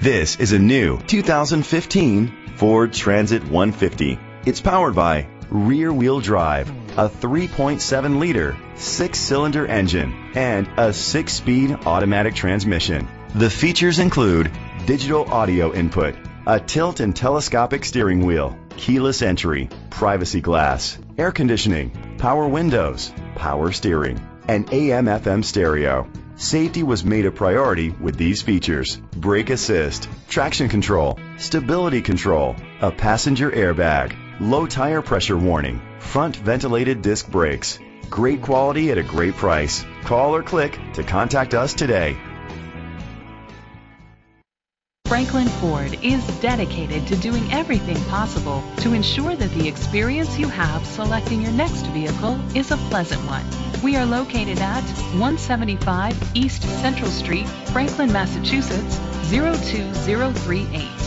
This is a new 2015 Ford Transit 150. It's powered by rear-wheel drive, a 3.7-liter six-cylinder engine, and a six-speed automatic transmission. The features include digital audio input, a tilt and telescopic steering wheel, keyless entry, privacy glass, air conditioning, power windows, power steering, and AM/FM stereo. Safety was made a priority with these features: brake assist, traction control, stability control, a passenger airbag, low tire pressure warning, front ventilated disc brakes. Great quality at a great price. Call or click to contact us today. Franklin Ford is dedicated to doing everything possible to ensure that the experience you have selecting your next vehicle is a pleasant one. We are located at 175 East Central Street, Franklin, Massachusetts, 02038.